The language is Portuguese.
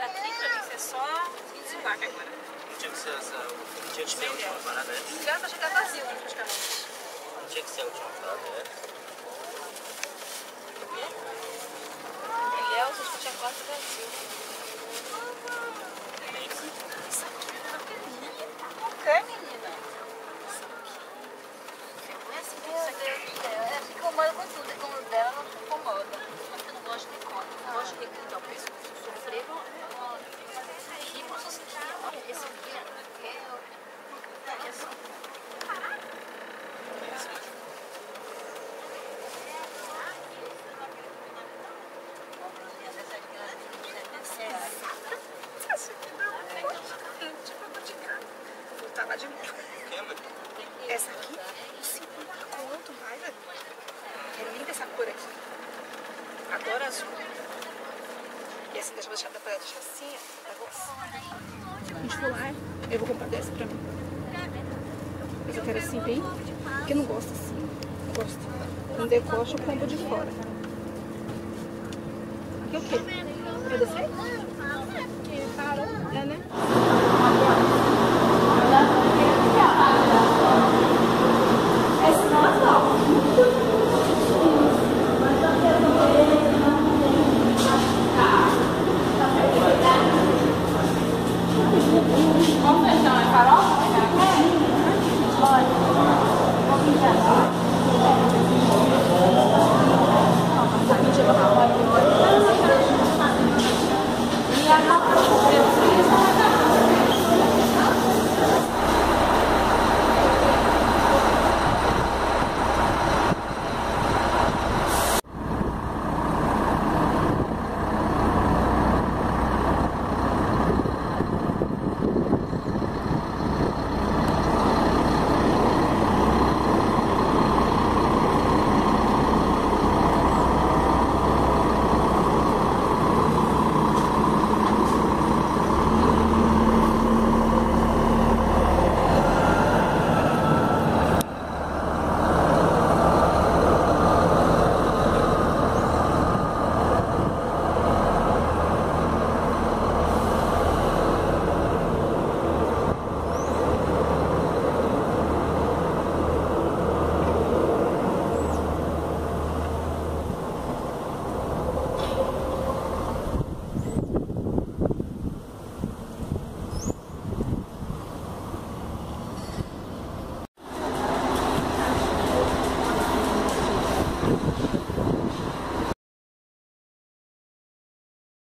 Dar trebuie să îți fac acum. Încerc să încerc să iau ceva parade. Gata și gata ziua, nu știu ce. Încerc să iau ceva parade. Eu să știu ce am fost de ziua. Ok, menina. Trebuie să vedeți. Ficou mal com tudo, com o dela não se incomoda. Eu não gosto de conta, não gosto de que não penso sofrer. Essa aqui, quanto mais é linda essa cor aqui. Adoro azul. E essa deixa eu deixar pra deixar assim, pra você. A gente for lá, eu vou comprar dessa pra mim. Mas eu quero assim bem, porque eu não gosto assim. Eu gosto. Um decoche eu compro de fora. Aqui o quê? Pra descer?